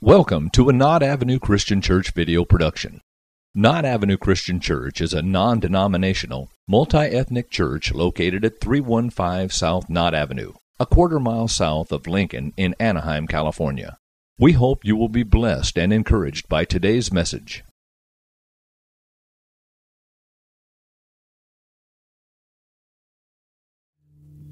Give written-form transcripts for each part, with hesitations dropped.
Welcome to a Knott Avenue Christian Church video production. Knott Avenue Christian Church is a non-denominational, multi-ethnic church located at 315 South Knott Avenue, a quarter mile south of Lincoln in Anaheim, California. We hope you will be blessed and encouraged by today's message.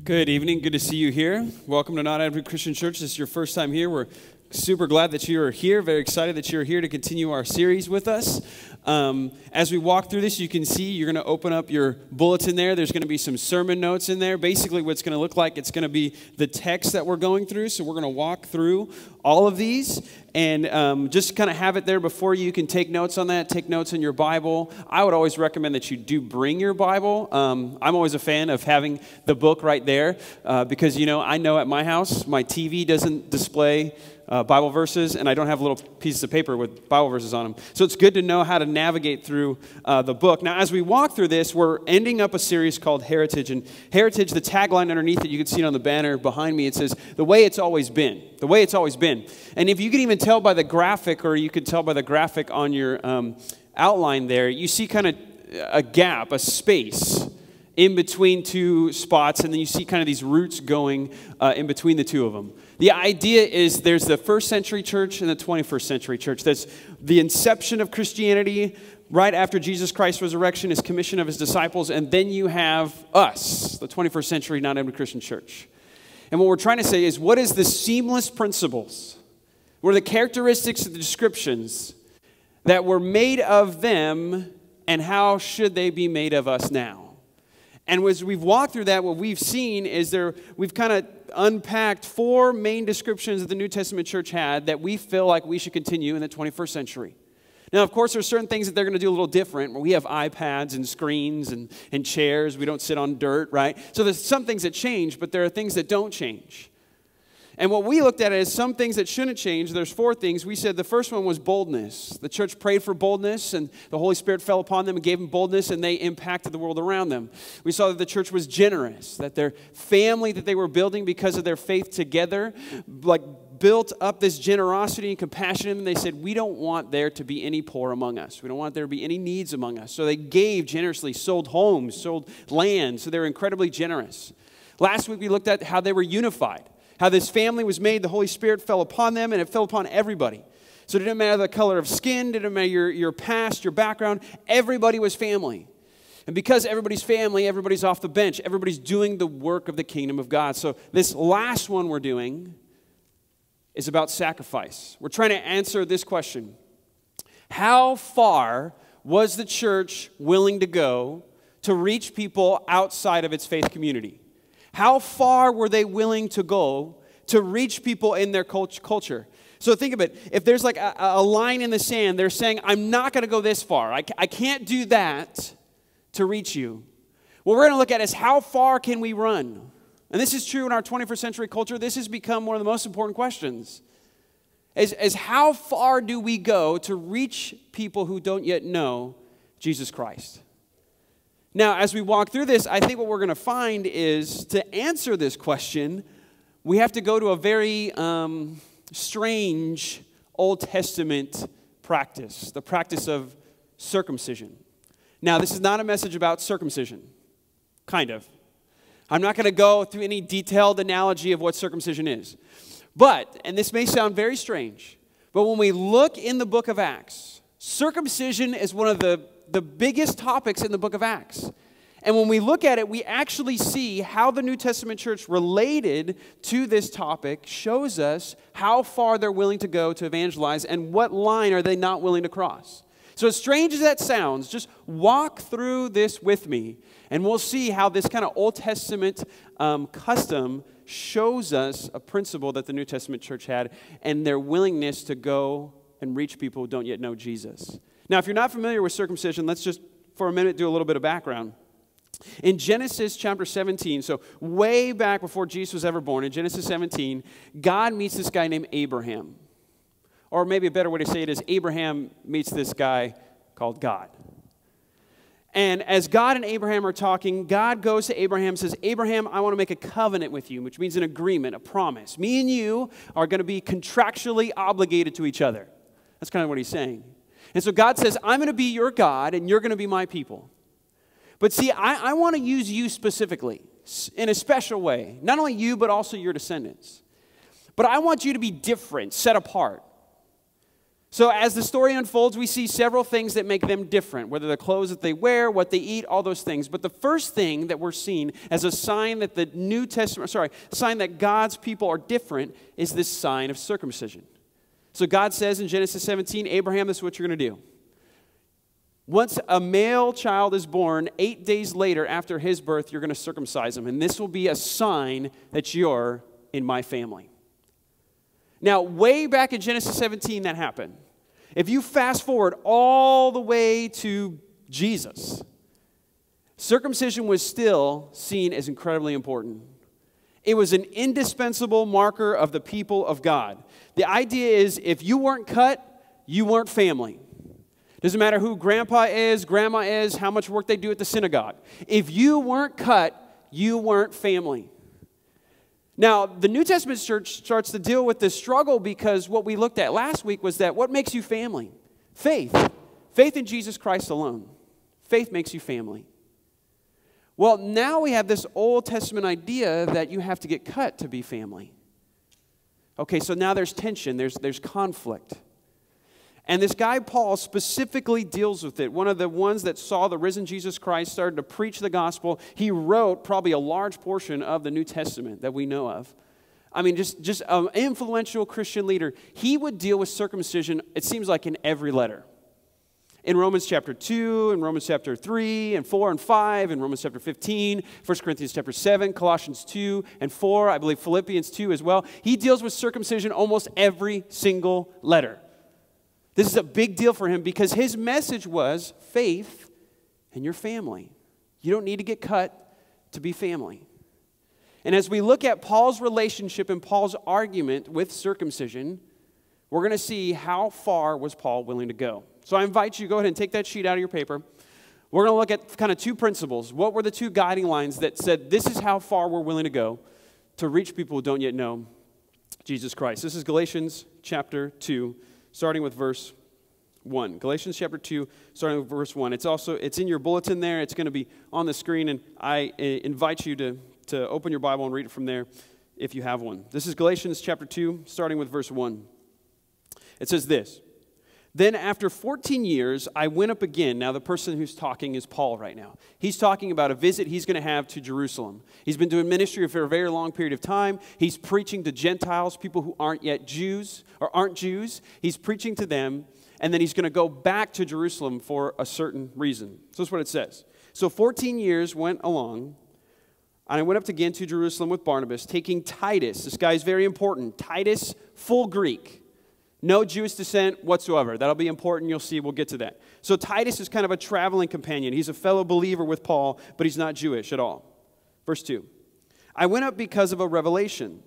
Good evening. Good to see you here. Welcome to Knott Avenue Christian Church. This is your first time here. We're super glad that you are here. Very excited that you're here to continue our series with us. As we walk through this, you can see you're going to open up your bulletin there. There's going to be some sermon notes in there. Basically, what it's going to look like, it's going to be the text that we're going through. So we're going to walk through all of these and just kind of have it there before you. You can take notes on that, take notes in your Bible. I would always recommend that you do bring your Bible. I'm always a fan of having the book right there because, you know, I know at my house, my TV doesn't display Bible verses, and I don't have little pieces of paper with Bible verses on them. So it's good to know how to navigate through the book. Now, as we walk through this, we're ending up a series called Heritage. And Heritage, the tagline underneath it, you can see it on the banner behind me, it says, "The way it's always been." The way it's always been. And if you can even tell by the graphic, or you could tell by the graphic on your outline there, you see kind of a gap, a space in between two spots, and then you see kind of these roots going in between the two of them. The idea is there's the first century church and the 21st century church. That's the inception of Christianity right after Jesus Christ's resurrection, his commission of his disciples, and then you have us, the 21st century Knott Avenue Christian Church. And what we're trying to say is, what is the seamless principles? What are the characteristics of the descriptions that were made of them, and how should they be made of us now? And as we've walked through that, what we've seen is we've kind of unpacked four main descriptions that the New Testament church had that we feel like we should continue in the 21st century. Now, of course, there's certain things that they're going to do a little different. We have iPads and screens and chairs. We don't sit on dirt, right? So there's some things that change, but there are things that don't change. And what we looked at is some things that shouldn't change. There's four things. We said the first one was boldness. The church prayed for boldness, and the Holy Spirit fell upon them and gave them boldness, and they impacted the world around them. We saw that the church was generous, that their family that they were building because of their faith together, like, built up this generosity and compassion in them. They said, we don't want there to be any poor among us. We don't want there to be any needs among us. So they gave generously, sold homes, sold land. So they were incredibly generous. Last week, we looked at how they were unified. How this family was made, the Holy Spirit fell upon them, and it fell upon everybody. So it didn't matter the color of skin, it didn't matter your past, your background. Everybody was family. And because everybody's family, everybody's off the bench. Everybody's doing the work of the kingdom of God. So this last one we're doing is about sacrifice. We're trying to answer this question. How far was the church willing to go to reach people outside of its faith community? How far were they willing to go to reach people in their culture? So think of it. If there's like a line in the sand, they're saying, I'm not going to go this far. I can't do that to reach you. What we're going to look at is how far can we run? And this is true in our 21st century culture. This has become one of the most important questions. Is how far do we go to reach people who don't yet know Jesus Christ? Now, as we walk through this, I think what we're going to find is to answer this question, we have to go to a very strange Old Testament practice, the practice of circumcision. Now, this is not a message about circumcision, kind of. I'm not going to go through any detailed analogy of what circumcision is. But, and this may sound very strange, but when we look in the book of Acts, circumcision is one of the biggest topics in the book of Acts. And when we look at it, we actually see how the New Testament church related to this topic shows us how far they're willing to go to evangelize and what line are they not willing to cross. So as strange as that sounds, just walk through this with me, and we'll see how this kind of Old Testament custom shows us a principle that the New Testament church had and their willingness to go and reach people who don't yet know Jesus. Now, if you're not familiar with circumcision, let's just, for a minute, do a little bit of background. In Genesis chapter 17, so way back before Jesus was ever born, in Genesis 17, God meets this guy named Abraham. Or maybe a better way to say it is Abraham meets this guy called God. And as God and Abraham are talking, God goes to Abraham and says, Abraham, I want to make a covenant with you, which means an agreement, a promise. Me and you are going to be contractually obligated to each other. That's kind of what he's saying. And so God says, I'm going to be your God, and you're going to be my people. But see, I want to use you specifically in a special way. Not only you, but also your descendants. But I want you to be different, set apart. So as the story unfolds, we see several things that make them different, whether the clothes that they wear, what they eat, all those things. But the first thing that we're seeing as a sign that the New Testament, sign that God's people are different is this sign of circumcision. So God says in Genesis 17, Abraham, this is what you're going to do. Once a male child is born, 8 days later after his birth, you're going to circumcise him. And this will be a sign that you're in my family. Now, way back in Genesis 17, that happened. If you fast forward all the way to Jesus, circumcision was still seen as incredibly important. It was an indispensable marker of the people of God. The idea is if you weren't cut, you weren't family. Doesn't matter who grandpa is, grandma is, how much work they do at the synagogue. If you weren't cut, you weren't family. Now, the New Testament church starts to deal with this struggle because what we looked at last week was that what makes you family? Faith. Faith in Jesus Christ alone. Faith makes you family. Well, now we have this Old Testament idea that you have to get cut to be family. Okay, so now there's tension, there's conflict. And this guy, Paul, specifically deals with it. One of the ones that saw the risen Jesus Christ started to preach the gospel. He wrote probably a large portion of the New Testament that we know of. I mean, just an influential Christian leader. He would deal with circumcision, it seems like, in every letter. In Romans chapter 2, in Romans chapter 3, and 4 and 5, in Romans chapter 15, 1 Corinthians chapter 7, Colossians 2 and 4, I believe Philippians 2 as well. He deals with circumcision almost every single letter. This is a big deal for him because his message was faith and your family. You don't need to get cut to be family. And as we look at Paul's relationship and Paul's argument with circumcision, we're going to see how far was Paul willing to go. So I invite you, go ahead and take that sheet out of your paper. We're going to look at kind of two principles. What were the two guiding lines that said this is how far we're willing to go to reach people who don't yet know Jesus Christ? This is Galatians chapter 2. Starting with verse 1. Galatians chapter 2, starting with verse 1. It's in your bulletin there. It's going to be on the screen, and I invite you to open your Bible and read it from there if you have one. This is Galatians chapter 2, starting with verse 1. It says this, "Then after 14 years, I went up again." Now the person who's talking is Paul right now. He's talking about a visit he's going to have to Jerusalem. He's been doing ministry for a very long period of time. He's preaching to Gentiles, people who aren't yet Jews or aren't Jews. He's preaching to them, and then he's going to go back to Jerusalem for a certain reason. So that's what it says. So 14 years went along, and I went up again to Jerusalem with Barnabas, taking Titus. This guy's very important. Titus, full Greek. No Jewish descent whatsoever. That'll be important. You'll see. We'll get to that. So Titus is kind of a traveling companion. He's a fellow believer with Paul, but he's not Jewish at all. Verse 2. "I went up because of a revelation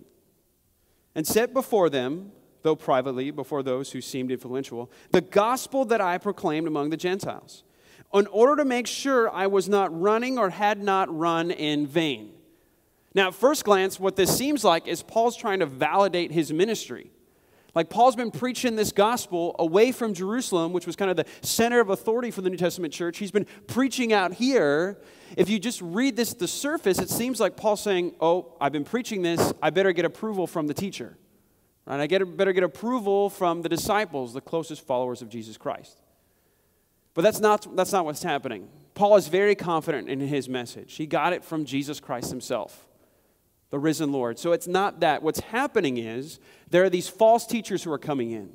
and set before them, though privately, before those who seemed influential, the gospel that I proclaimed among the Gentiles, in order to make sure I was not running or had not run in vain." Now, at first glance, what this seems like is Paul's trying to validate his ministry. Like, Paul's been preaching this gospel away from Jerusalem, which was kind of the center of authority for the New Testament church. He's been preaching out here. If you just read this at the surface, it seems like Paul's saying, oh, I've been preaching this. I better get approval from the teacher. Right? Better get approval from the disciples, the closest followers of Jesus Christ. But that's not what's happening. Paul is very confident in his message. He got it from Jesus Christ himself, the risen Lord. So it's not that. What's happening is there are these false teachers who are coming in.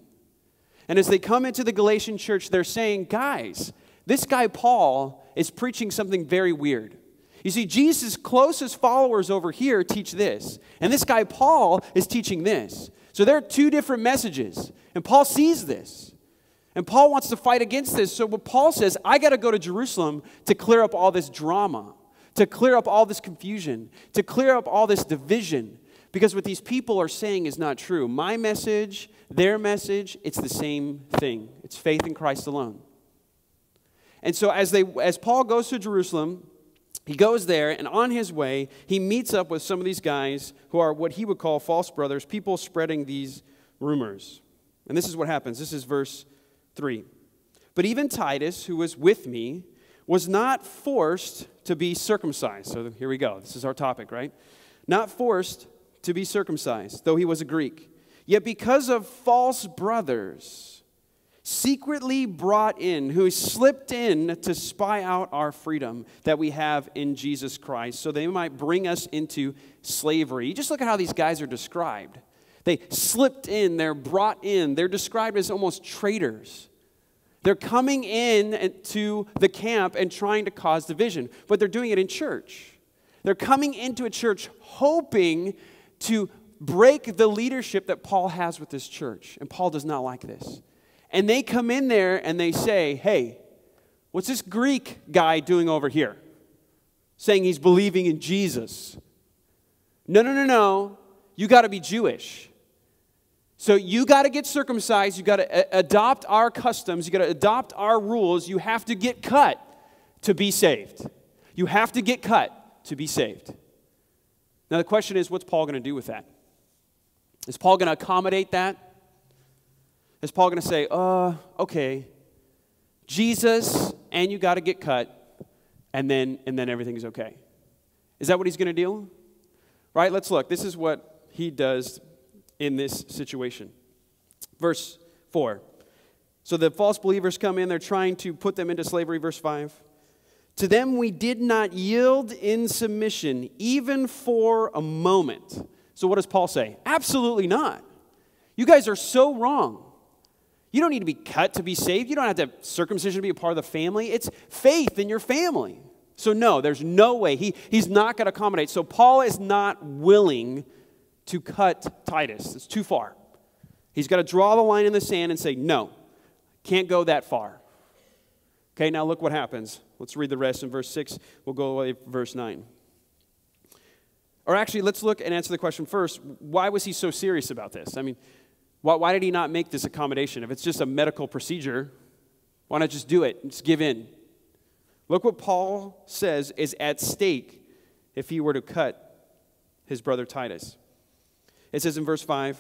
And as they come into the Galatian church, they're saying, guys, this guy Paul is preaching something very weird. You see, Jesus' closest followers over here teach this. And this guy Paul is teaching this. So there are two different messages. And Paul sees this. And Paul wants to fight against this. So what Paul says, I got to go to Jerusalem to clear up all this drama, to clear up all this confusion, to clear up all this division, because what these people are saying is not true. My message, their message, it's the same thing. It's faith in Christ alone. And so as Paul goes to Jerusalem, he goes there, and on his way, he meets up with some of these guys who are what he would call false brothers, people spreading these rumors. And this is what happens. This is verse 3. But even Titus, who was with me, was not forced to be circumcised. So here we go. This is our topic, right? Not forced to be circumcised, though he was a Greek. Yet because of false brothers, secretly brought in, who slipped in to spy out our freedom that we have in Jesus Christ, so they might bring us into slavery. You just look at how these guys are described. They slipped in, they're brought in, they're described as almost traitors. They're coming in to the camp and trying to cause division, but they're doing it in church. They're coming into a church hoping to break the leadership that Paul has with this church, and Paul does not like this. And they come in there and they say, hey, what's this Greek guy doing over here? Saying he's believing in Jesus. No, no, no, no. You got to be Jewish. So you got to get circumcised. You got to adopt our customs. You got to adopt our rules. You have to get cut to be saved. You have to get cut to be saved. Now the question is, what's Paul going to do with that? Is Paul going to accommodate that? Is Paul going to say, okay, Jesus, and you got to get cut, and then everything's okay? Is that what he's going to do? Right, let's look. This is what he does in this situation. Verse 4. So the false believers come in. They're trying to put them into slavery. Verse 5. To them we did not yield in submission, even for a moment. So what does Paul say? Absolutely not. You guys are so wrong. You don't need to be cut to be saved. You don't have to have circumcision to be a part of the family. It's faith in your family. So no, there's no way. He's not going to accommodate. So Paul is not willing to cut Titus. It's too far. He's got to draw the line in the sand and say, no, can't go that far. Okay, now look what happens. Let's read the rest in verse 6. We'll go away from verse 9. Or actually, let's look and answer the question first. Why was he so serious about this? I mean, why did he not make this accommodation? If it's just a medical procedure, why not just do it? Just give in. Look what Paul says is at stake if he were to cut his brother Titus. It says in verse 5,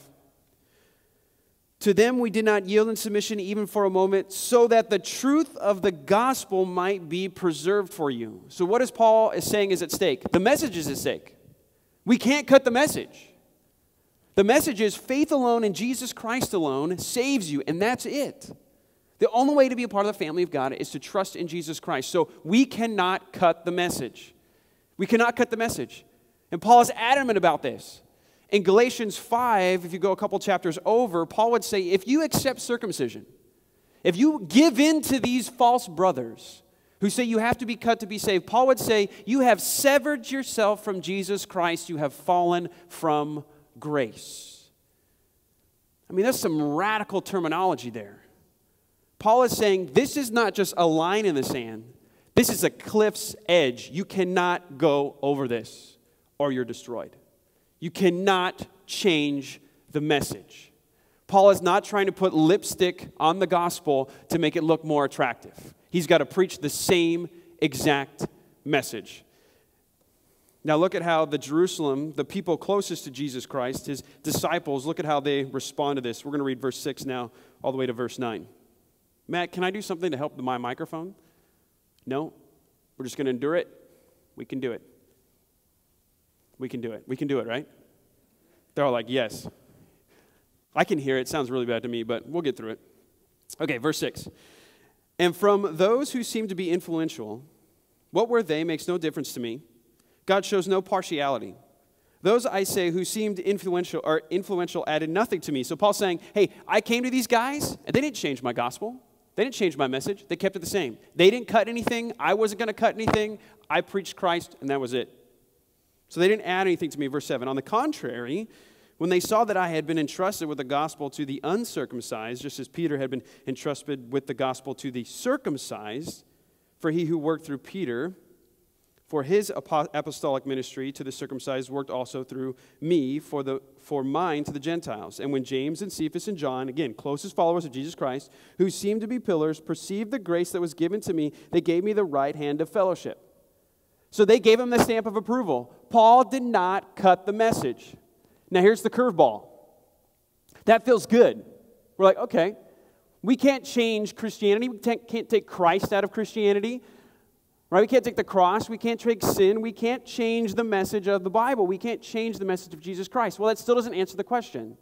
to them we did not yield in submission even for a moment, so that the truth of the gospel might be preserved for you. So what is Paul is saying is at stake? The message is at stake. We can't cut the message. The message is faith alone and Jesus Christ alone saves you, and that's it. The only way to be a part of the family of God is to trust in Jesus Christ. So we cannot cut the message. We cannot cut the message. And Paul is adamant about this. In Galatians 5, if you go a couple chapters over, Paul would say, if you accept circumcision, if you give in to these false brothers who say you have to be cut to be saved, Paul would say, you have severed yourself from Jesus Christ. You have fallen from grace. I mean, that's some radical terminology there. Paul is saying this is not just a line in the sand. This is a cliff's edge. You cannot go over this or you're destroyed. You cannot change the message. Paul is not trying to put lipstick on the gospel to make it look more attractive. He's got to preach the same exact message. Now look at how the Jerusalem, the people closest to Jesus Christ, his disciples, look at how they respond to this. We're going to read verse 6 now all the way to verse 9. Matt, can I do something to help my microphone? No? We're just going to endure it? We can do it. We can do it. We can do it, right? They're all like, yes. I can hear it. It sounds really bad to me, but we'll get through it. Okay, verse 6. And from those who seem to be influential, what were they makes no difference to me. God shows no partiality. Those, I say, who seemed influential or added nothing to me. So Paul's saying, hey, I came to these guys, and they didn't change my gospel. They didn't change my message. They kept it the same. They didn't cut anything. I wasn't going to cut anything. I preached Christ, and that was it. So they didn't add anything to me. Verse 7, on the contrary, when they saw that I had been entrusted with the gospel to the uncircumcised, just as Peter had been entrusted with the gospel to the circumcised, for he who worked through Peter For his apostolic ministry to the circumcised worked also through me for mine to the Gentiles. And when James and Cephas and John, again, closest followers of Jesus Christ, who seemed to be pillars, perceived the grace that was given to me, they gave me the right hand of fellowship. So they gave him the stamp of approval. Paul did not cut the message. Now here's the curveball. That feels good. We're like, okay, we can't change Christianity. We can't take Christ out of Christianity. Right? We can't take the cross. We can't take sin. We can't change the message of the Bible. We can't change the message of Jesus Christ. Well, that still doesn't answer the question.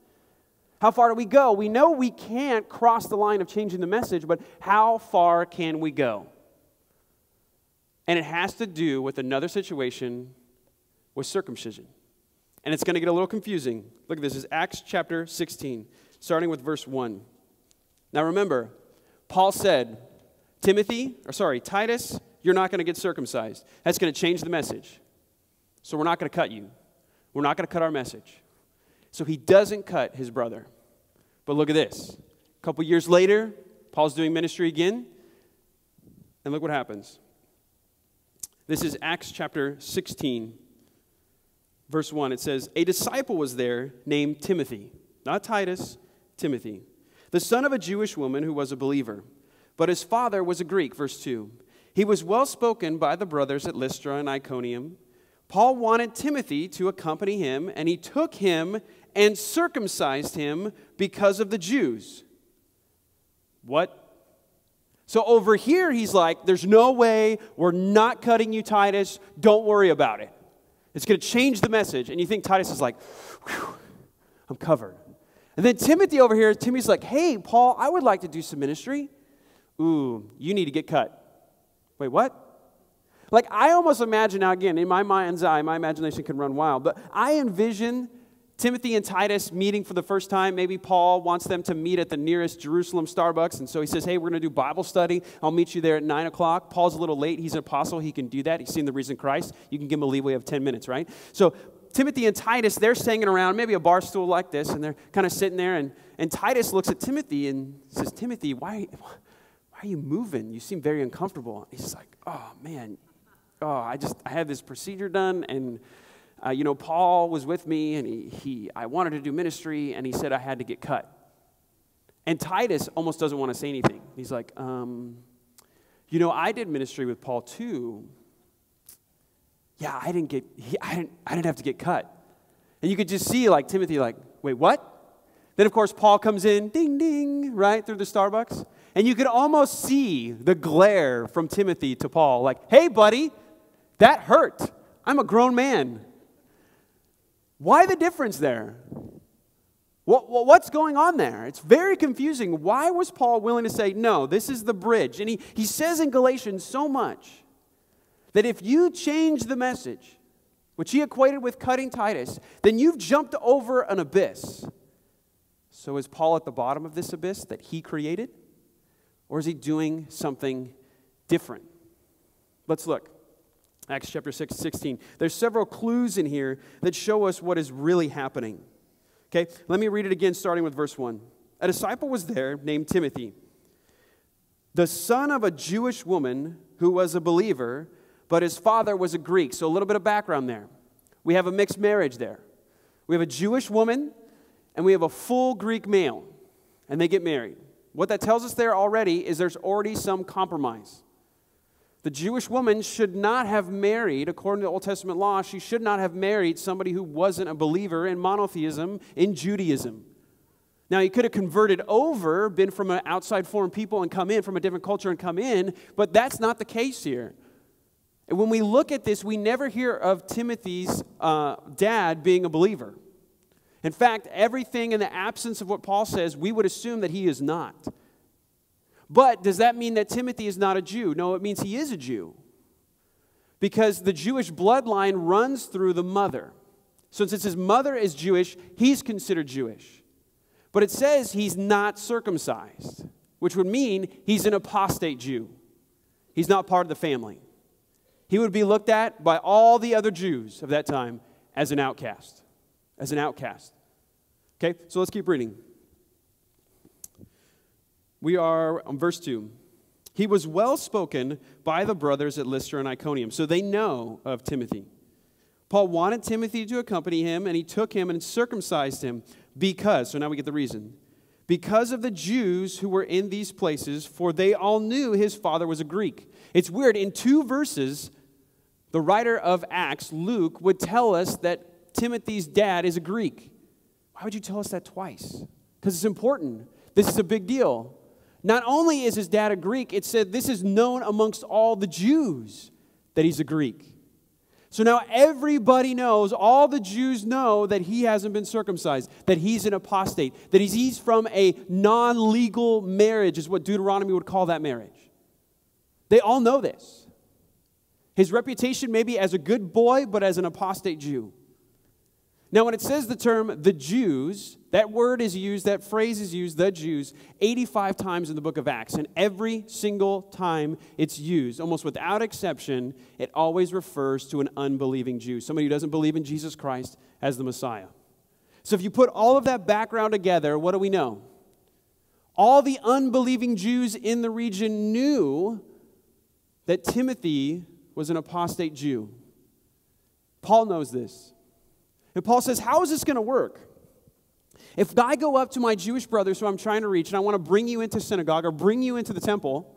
How far do we go? We know we can't cross the line of changing the message, but how far can we go? And it has to do with another situation with circumcision. And it's going to get a little confusing. Look at this. This is Acts chapter 16, starting with verse 1. Now remember, Paul said, Titus, you're not going to get circumcised. That's going to change the message. So we're not going to cut you. We're not going to cut our message. So he doesn't cut his brother. But look at this. A couple years later, Paul's doing ministry again. And look what happens. This is Acts chapter 16, verse 1. It says, a disciple was there named Timothy. Not Titus, Timothy. The son of a Jewish woman who was a believer. But his father was a Greek, verse 2. He was well spoken by the brothers at Lystra and Iconium. Paul wanted Timothy to accompany him, and he took him and circumcised him because of the Jews. What? So over here, he's like, there's no way, we're not cutting you, Titus. Don't worry about it. It's going to change the message. And you think Titus is like, whew, I'm covered. And then Timothy over here, Timmy's like, hey, Paul, I would like to do some ministry. Ooh, you need to get cut. Wait, what? Like, I almost imagine, now again, in my mind's eye, my imagination can run wild, but I envision Timothy and Titus meeting for the first time. Maybe Paul wants them to meet at the nearest Jerusalem Starbucks, and so he says, hey, we're going to do Bible study. I'll meet you there at 9 o'clock. Paul's a little late. He's an apostle. He can do that. He's seen the risen Christ. You can give him a leeway of 10 minutes, right? So Timothy and Titus, they're hanging around, maybe a bar stool like this, and they're kind of sitting there, and Titus looks at Timothy and says, Timothy, why are you moving? You seem very uncomfortable. He's like, oh, man, I had this procedure done, and, Paul was with me, and I wanted to do ministry, and he said I had to get cut. And Titus almost doesn't want to say anything. He's like, I did ministry with Paul, too. Yeah, I didn't have to get cut. And you could just see, like, Timothy, like, wait, what? Then, of course, Paul comes in, ding, ding, right, through the Starbucks. And you could almost see the glare from Timothy to Paul, like, hey, buddy, that hurt. I'm a grown man. Why the difference there? What's going on there? It's very confusing. Why was Paul willing to say, no, this is the bridge? And he says in Galatians so much that if you change the message, which he equated with cutting Titus, then you've jumped over an abyss. So is Paul at the bottom of this abyss that he created? Or is he doing something different? Let's look. Acts chapter 16. There's several clues in here that show us what is really happening. Okay, let me read it again, starting with verse 1. A disciple was there named Timothy, the son of a Jewish woman who was a believer, but his father was a Greek. So a little bit of background there. We have a mixed marriage there. We have a Jewish woman, and we have a full Greek male, and they get married. What that tells us there already is there's already some compromise. The Jewish woman should not have married, according to Old Testament law, she should not have married somebody who wasn't a believer in monotheism, in Judaism. Now, he could have converted over, been from an outside foreign people and come in, from a different culture and come in, but that's not the case here. And when we look at this, we never hear of Timothy's dad being a believer. In fact, everything in the absence of what Paul says, we would assume that he is not. But does that mean that Timothy is not a Jew? No, it means he is a Jew. Because the Jewish bloodline runs through the mother. So since his mother is Jewish, he's considered Jewish. But it says he's not circumcised, which would mean he's an apostate Jew. He's not part of the family. He would be looked at by all the other Jews of that time as an outcast. Okay, so let's keep reading. We are on verse 2. He was well spoken by the brothers at Lystra and Iconium, so they know of Timothy. Paul wanted Timothy to accompany him, and he took him and circumcised him because, so now we get the reason, because of the Jews who were in these places, for they all knew his father was a Greek. It's weird. In two verses, the writer of Acts, Luke, would tell us that Timothy's dad is a Greek. Why would you tell us that twice? Because it's important. This is a big deal. Not only is his dad a Greek, it said this is known amongst all the Jews that he's a Greek. So now everybody knows, all the Jews know that he hasn't been circumcised, that he's an apostate, that he's from a non-legal marriage, is what Deuteronomy would call that marriage. They all know this. His reputation may be as a good boy, but as an apostate Jew. Now, when it says the term the Jews, that word is used, that phrase is used, the Jews, 85 times in the book of Acts. And every single time it's used, almost without exception, it always refers to an unbelieving Jew, somebody who doesn't believe in Jesus Christ as the Messiah. So if you put all of that background together, what do we know? All the unbelieving Jews in the region knew that Timothy was an apostate Jew. Paul knows this. And Paul says, how is this going to work? If I go up to my Jewish brothers who I'm trying to reach and I want to bring you into synagogue or bring you into the temple,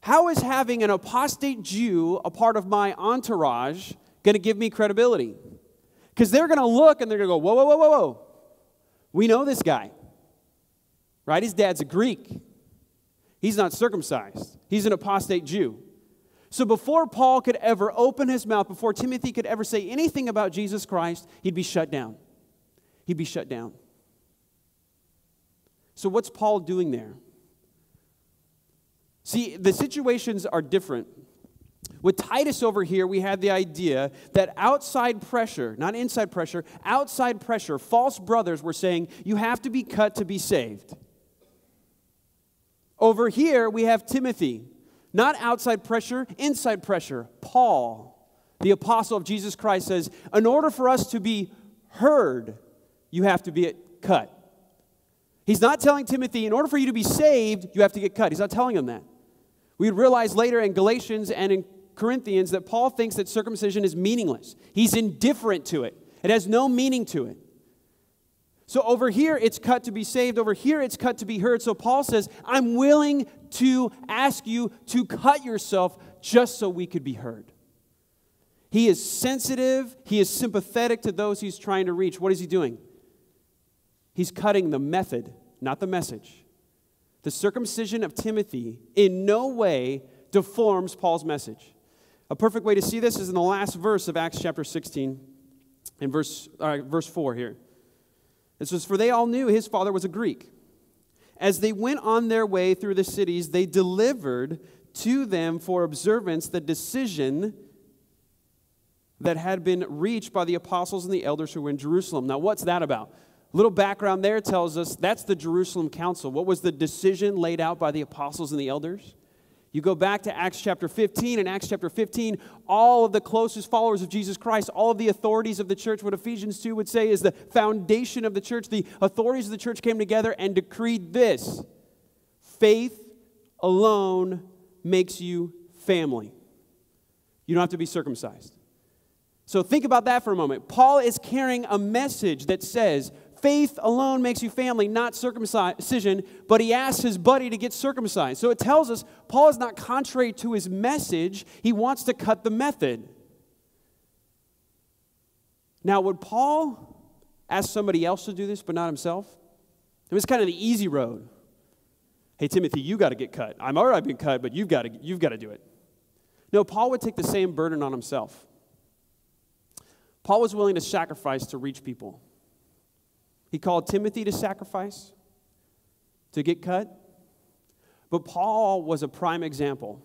how is having an apostate Jew a part of my entourage going to give me credibility? Because they're going to look and they're going to go, whoa, whoa, whoa, whoa, whoa. We know this guy, right? His dad's a Greek. He's not circumcised. He's an apostate Jew. So before Paul could ever open his mouth, before Timothy could ever say anything about Jesus Christ, he'd be shut down. He'd be shut down. So what's Paul doing there? See, the situations are different. With Titus over here, we had the idea that outside pressure, not inside pressure, outside pressure, false brothers were saying, you have to be cut to be saved. Over here, we have Timothy. Not outside pressure, inside pressure. Paul, the apostle of Jesus Christ, says, in order for us to be heard, you have to be cut. He's not telling Timothy, in order for you to be saved, you have to get cut. He's not telling him that. We realize later in Galatians and in Corinthians that Paul thinks that circumcision is meaningless. He's indifferent to it. It has no meaning to it. So over here, it's cut to be saved. Over here, it's cut to be heard. So Paul says, I'm willing to ask you to cut yourself just so we could be heard. He is sensitive. He is sympathetic to those he's trying to reach. What is he doing? He's cutting the method, not the message. The circumcision of Timothy in no way deforms Paul's message. A perfect way to see this is in the last verse of Acts chapter 16 and verse 4 here. It says, for they all knew his father was a Greek. As they went on their way through the cities, they delivered to them for observance the decision that had been reached by the apostles and the elders who were in Jerusalem. Now, what's that about? A little background there tells us that's the Jerusalem Council. What was the decision laid out by the apostles and the elders? You go back to Acts chapter 15. In Acts chapter 15, all of the closest followers of Jesus Christ, all of the authorities of the church, what Ephesians 2 would say is the foundation of the church. The authorities of the church came together and decreed this. Faith alone makes you family. You don't have to be circumcised. So think about that for a moment. Paul is carrying a message that says, faith alone makes you family, not circumcision, but he asks his buddy to get circumcised. So it tells us Paul is not contrary to his message. He wants to cut the method. Now, would Paul ask somebody else to do this but not himself? It was kind of the easy road. Hey, Timothy, you got to get cut. I'm already been cut, but you've got to do it. No, Paul would take the same burden on himself. Paul was willing to sacrifice to reach people. He called Timothy to sacrifice, to get cut. But Paul was a prime example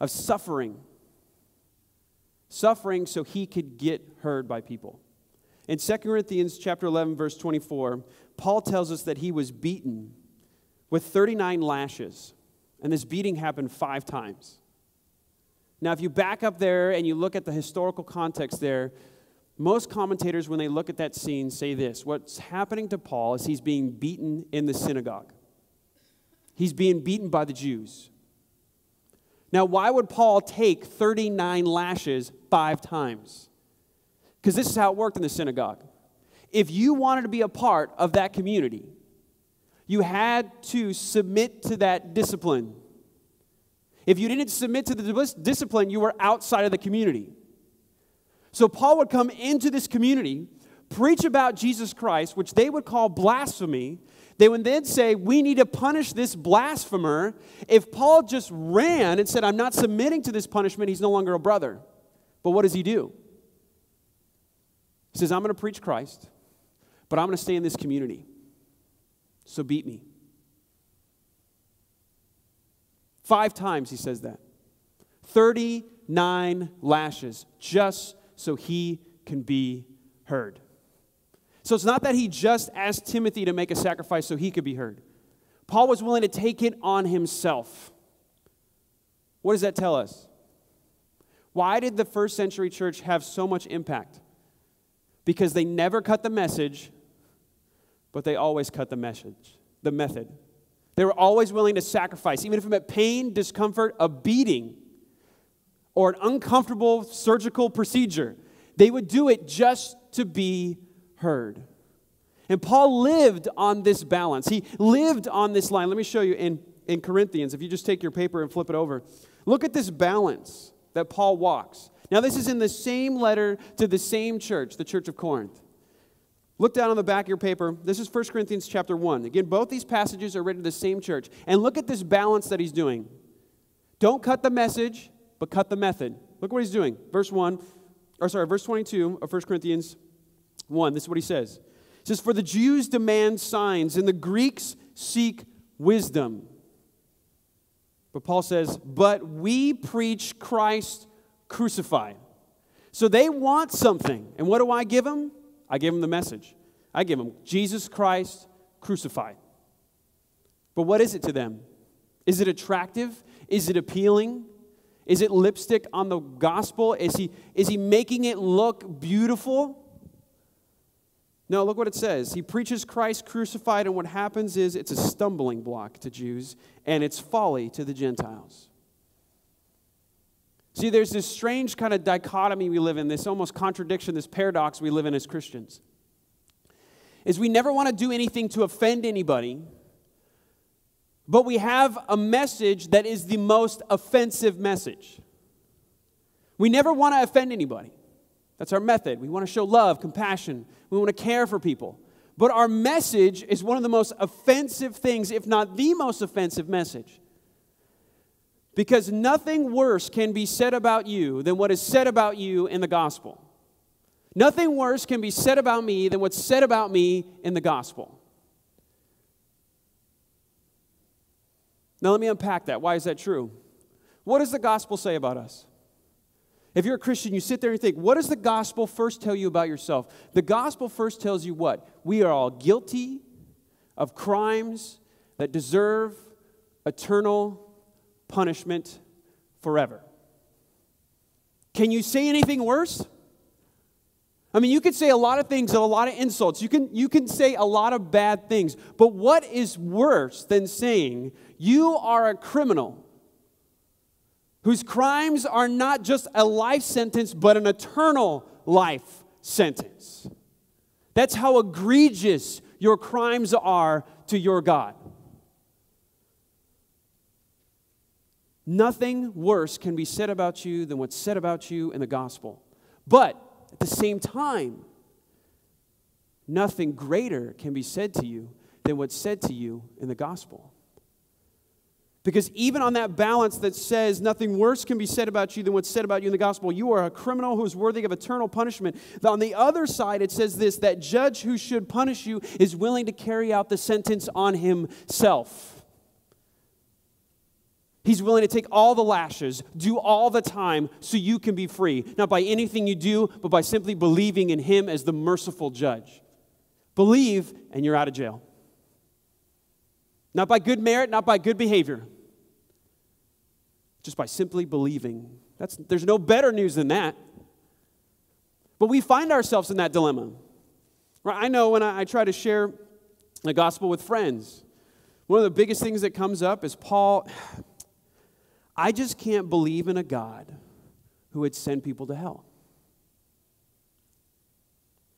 of suffering. Suffering so he could get heard by people. In 2 Corinthians chapter 11, verse 24, Paul tells us that he was beaten with 39 lashes. And this beating happened 5 times. Now, if you back up there and you look at the historical context there, most commentators, when they look at that scene, say this. What's happening to Paul is he's being beaten in the synagogue. He's being beaten by the Jews. Now, why would Paul take 39 lashes 5 times? Because this is how it worked in the synagogue. If you wanted to be a part of that community, you had to submit to that discipline. If you didn't submit to the discipline, you were outside of the community. So Paul would come into this community, preach about Jesus Christ, which they would call blasphemy. They would then say, we need to punish this blasphemer. If Paul just ran and said, I'm not submitting to this punishment, he's no longer a brother. But what does he do? He says, I'm going to preach Christ, but I'm going to stay in this community. So beat me. 5 times he says that. 39 lashes, just so he can be heard. So it's not that he just asked Timothy to make a sacrifice so he could be heard. Paul was willing to take it on himself. What does that tell us? Why did the first century church have so much impact? Because they never cut the message, but they always cut the message, the method. They were always willing to sacrifice, even if it meant pain, discomfort, a beating, or an uncomfortable surgical procedure. They would do it just to be heard. And Paul lived on this balance. He lived on this line. Let me show you in Corinthians. If you just take your paper and flip it over, look at this balance that Paul walks. Now, this is in the same letter to the same church, the church of Corinth. Look down on the back of your paper. This is 1 Corinthians chapter 1. Again, both these passages are written to the same church. And look at this balance that he's doing. Don't cut the message, but cut the method. Look what he's doing. Verse 22 of 1 Corinthians 1. This is what he says. It says, for the Jews demand signs, and the Greeks seek wisdom. But Paul says, but we preach Christ crucified. So they want something. And what do I give them? I gave him the message. I gave him Jesus Christ crucified. But what is it to them? Is it attractive? Is it appealing? Is it lipstick on the gospel? Is he making it look beautiful? No, look what it says. He preaches Christ crucified, and what happens is it's a stumbling block to Jews, and it's folly to the Gentiles. See, there's this strange kind of dichotomy we live in, this almost contradiction, this paradox we live in as Christians, is we never want to do anything to offend anybody, but we have a message that is the most offensive message. We never want to offend anybody. That's our method. We want to show love, compassion. We want to care for people. But our message is one of the most offensive things, if not the most offensive message. Because nothing worse can be said about you than what is said about you in the gospel. Nothing worse can be said about me than what's said about me in the gospel. Now let me unpack that. Why is that true? What does the gospel say about us? If you're a Christian, you sit there and think, what does the gospel first tell you about yourself? The gospel first tells you what? We are all guilty of crimes that deserve eternal punishment forever. Can you say anything worse? I mean, you could say a lot of things, a lot of insults. You can say a lot of bad things. But what is worse than saying you are a criminal whose crimes are not just a life sentence, but an eternal life sentence? That's how egregious your crimes are to your God. Nothing worse can be said about you than what's said about you in the gospel. But at the same time, nothing greater can be said to you than what's said to you in the gospel. Because even on that balance that says nothing worse can be said about you than what's said about you in the gospel, you are a criminal who is worthy of eternal punishment. On the other side, it says this, that judge who should punish you is willing to carry out the sentence on himself. He's willing to take all the lashes, do all the time, so you can be free. Not by anything you do, but by simply believing in him as the merciful judge. Believe, and you're out of jail. Not by good merit, not by good behavior. Just by simply believing. There's no better news than that. But we find ourselves in that dilemma. Right? I know when I try to share the gospel with friends, One of the biggest things that comes up is, Paul, I just can't believe in a God who would send people to hell.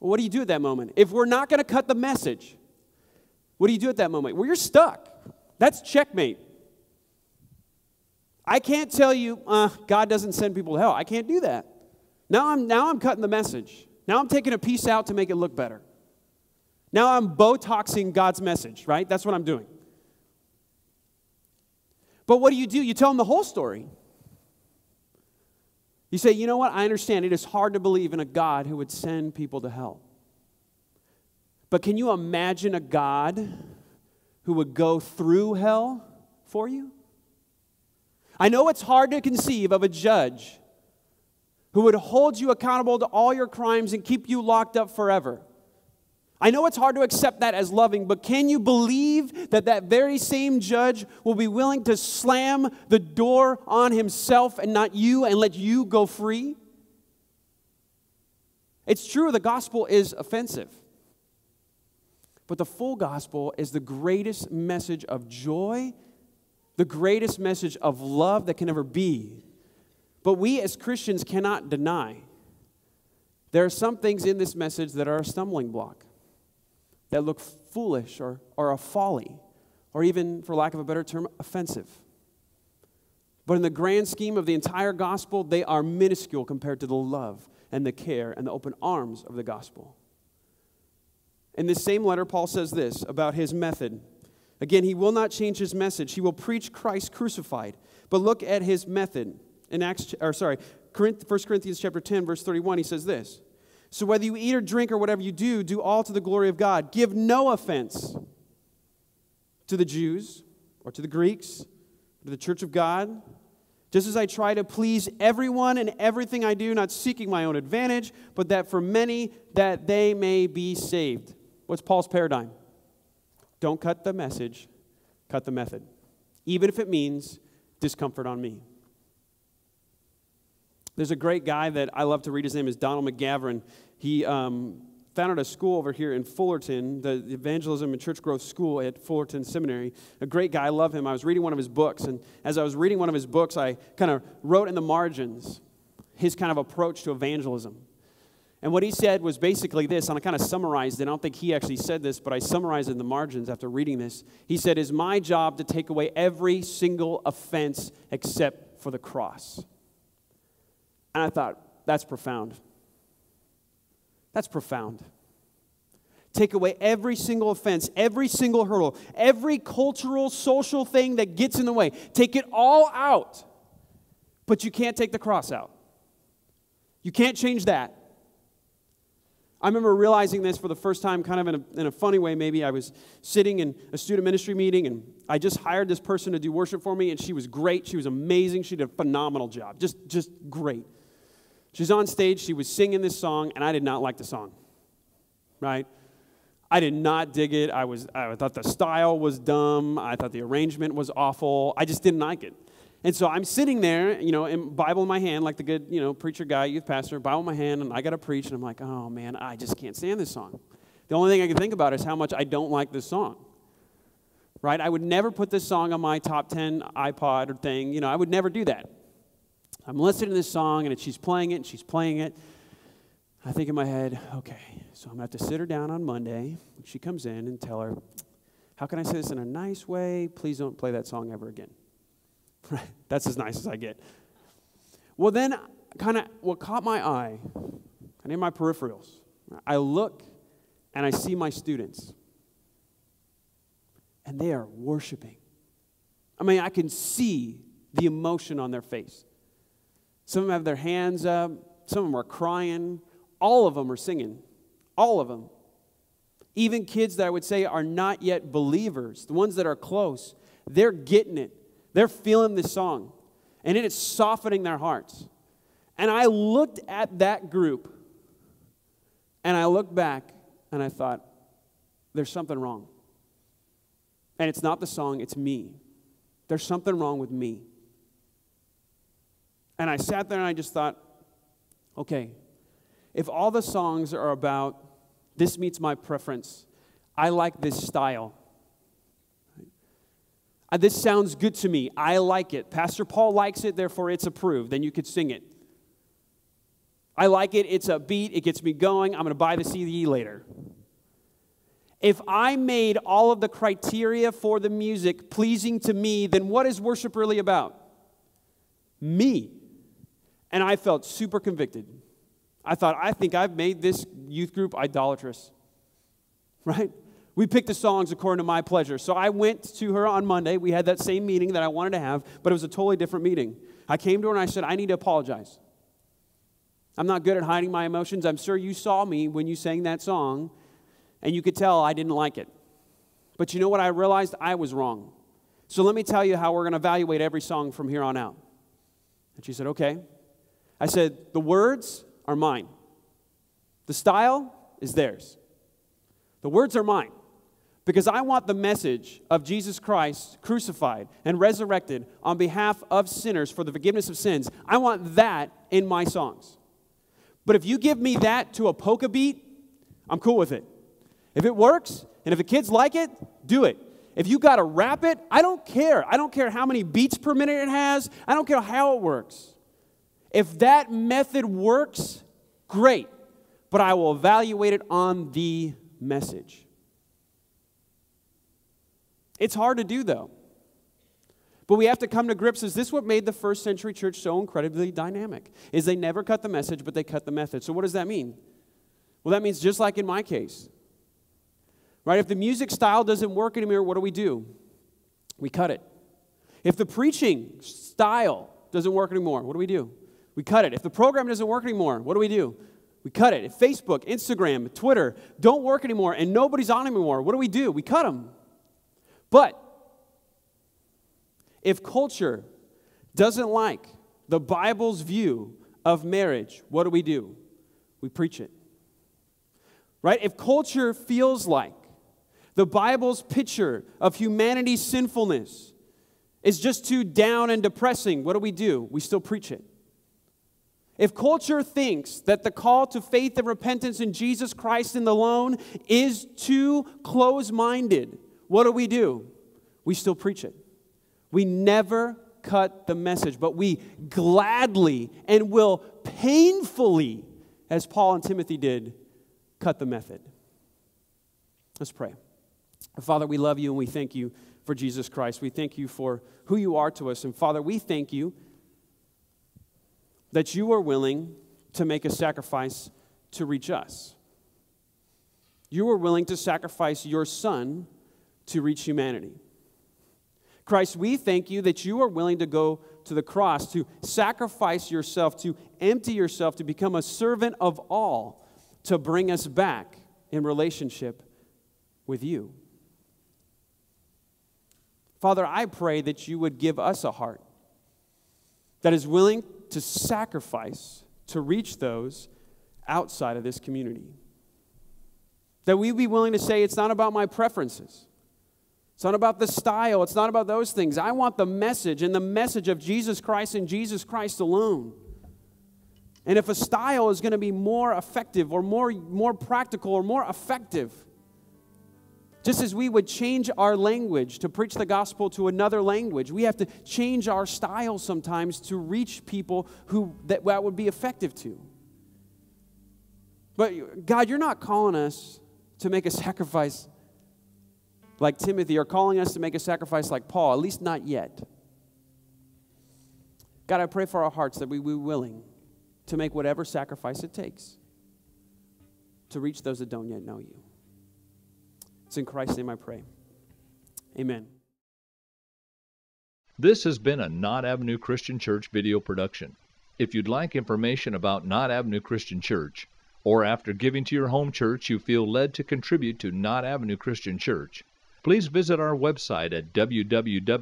Well, what do you do at that moment? If we're not going to cut the message, what do you do at that moment? Well, you're stuck. That's checkmate. I can't tell you God doesn't send people to hell. I can't do that. Now I'm cutting the message. Now I'm taking a piece out to make it look better. Now I'm Botoxing God's message, right? That's what I'm doing. But what do? You tell them the whole story. You say, you know what? I understand. It is hard to believe in a God who would send people to hell. But can you imagine a God who would go through hell for you? I know it's hard to conceive of a judge who would hold you accountable to all your crimes and keep you locked up forever. I know it's hard to accept that as loving, but can you believe that that very same judge will be willing to slam the door on himself and not you and let you go free? It's true, the gospel is offensive. But the full gospel is the greatest message of joy, the greatest message of love that can ever be. But we as Christians cannot deny there are some things in this message that are a stumbling block, that look foolish or a folly, or even, for lack of a better term, offensive. But in the grand scheme of the entire gospel, they are minuscule compared to the love and the care and the open arms of the gospel. In this same letter, Paul says this about his method. Again, he will not change his message. He will preach Christ crucified. But look at his method. In 1 Corinthians chapter 10, verse 31, he says this. So whether you eat or drink or whatever you do, do all to the glory of God. Give no offense to the Jews or to the Greeks or to the church of God. Just as I try to please everyone in everything I do, not seeking my own advantage, but that for many that they may be saved. What's Paul's paradigm? Don't cut the message, cut the method. Even if it means discomfort on me. There's a great guy that I love to read. His name is Donald McGavran. He founded a school over here in Fullerton, the Evangelism and Church Growth School at Fullerton Seminary. A great guy. I love him. I was reading one of his books, and as I was reading one of his books, I kind of wrote in the margins his kind of approach to evangelism. And what he said was basically this, and I kind of summarized it. I don't think he actually said this, but I summarized it in the margins after reading this. He said, it's my job to take away every single offense except for the cross. And I thought, that's profound. That's profound. Take away every single offense, every single hurdle, every cultural, social thing that gets in the way. Take it all out, but you can't take the cross out. You can't change that. I remember realizing this for the first time, kind of in a funny way maybe. I was sitting in a student ministry meeting, and I just hired this person to do worship for me, and she was great. She was amazing. She did a phenomenal job, just great. She's on stage, she was singing this song, and I did not like the song, right? I did not dig it. I thought the style was dumb. I thought the arrangement was awful. I just didn't like it. And so I'm sitting there, you know, in Bible in my hand, like the good, you know, preacher guy, youth pastor, Bible in my hand, and I got to preach, and I'm like, oh, man, I just can't stand this song. The only thing I can think about is how much I don't like this song, right? I would never put this song on my top 10 iPod or thing. You know, I would never do that. I'm listening to this song, and she's playing it, and she's playing it. I think in my head, okay, so I'm going to have to sit her down on Monday when she comes in and tell her, how can I say this in a nice way? Please don't play that song ever again. Right? That's as nice as I get. Well, then kind of what caught my eye, and in my peripherals, I look, and I see my students. And they are worshiping. I mean, I can see the emotion on their face. Some of them have their hands up. Some of them are crying. All of them are singing. All of them. Even kids that I would say are not yet believers, the ones that are close, they're getting it. They're feeling this song. And it is softening their hearts. And I looked at that group, and I looked back, and I thought, there's something wrong. And it's not the song, it's me. There's something wrong with me. And I sat there and I just thought, okay, if all the songs are about this meets my preference, I like this style, This sounds good to me. I like it. Pastor Paul likes it, therefore it's approved. Then you could sing it. I like it. It's upbeat. It gets me going. I'm going to buy the CD later. If I made all of the criteria for the music pleasing to me, then what is worship really about? Me. And I felt super convicted. I thought, I think I've made this youth group idolatrous. Right? We picked the songs according to my pleasure. So I went to her on Monday. We had that same meeting that I wanted to have, but it was a totally different meeting. I came to her and I said, I need to apologize. I'm not good at hiding my emotions. I'm sure you saw me when you sang that song, and you could tell I didn't like it. But you know what? I realized I was wrong. So let me tell you how we're going to evaluate every song from here on out. And she said, okay. I said, the words are mine. The style is theirs. The words are mine. Because I want the message of Jesus Christ crucified and resurrected on behalf of sinners for the forgiveness of sins. I want that in my songs. But if you give me that to a polka beat, I'm cool with it. If it works, and if the kids like it, do it. If you got to rap it, I don't care. I don't care how many beats per minute it has. I don't care how it works. If that method works, great. But I will evaluate it on the message. It's hard to do, though. But we have to come to grips. Is this what made the first century church so incredibly dynamic? Is they never cut the message, but they cut the method. So what does that mean? Well, that means just like in my case. Right? If the music style doesn't work anymore, what do? We cut it. If the preaching style doesn't work anymore, what do? We cut it. If the program doesn't work anymore, what do? We cut it. If Facebook, Instagram, Twitter don't work anymore and nobody's on anymore, what do? We cut them. But if culture doesn't like the Bible's view of marriage, what do? We preach it. Right? If culture feels like the Bible's picture of humanity's sinfulness is just too down and depressing, what do? We still preach it. If culture thinks that the call to faith and repentance in Jesus Christ and alone is too close-minded, what do? We still preach it. We never cut the message, but we gladly and will painfully, as Paul and Timothy did, cut the method. Let's pray. Father, we love you and we thank you for Jesus Christ. We thank you for who you are to us. And Father, we thank you that you are willing to make a sacrifice to reach us. You were willing to sacrifice your Son to reach humanity. Christ, we thank you that you are willing to go to the cross, to sacrifice yourself, to empty yourself, to become a servant of all, to bring us back in relationship with you. Father, I pray that you would give us a heart that is willing to sacrifice to reach those outside of this community. That we be willing to say, it's not about my preferences. It's not about the style. It's not about those things. I want the message and the message of Jesus Christ and Jesus Christ alone. And if a style is going to be more effective or more practical or more effective, just as we would change our language to preach the gospel to another language, we have to change our style sometimes to reach people who that would be effective to. But God, you're not calling us to make a sacrifice like Timothy, are calling us to make a sacrifice like Paul, at least not yet. God, I pray for our hearts that we be willing to make whatever sacrifice it takes to reach those that don't yet know you. It's in Christ's name I pray. Amen. This has been a Knott Avenue Christian Church video production. If you'd like information about Knott Avenue Christian Church, or after giving to your home church you feel led to contribute to Knott Avenue Christian Church, please visit our website at www.kacc.com.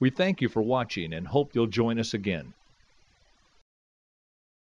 We thank you for watching and hope you'll join us again.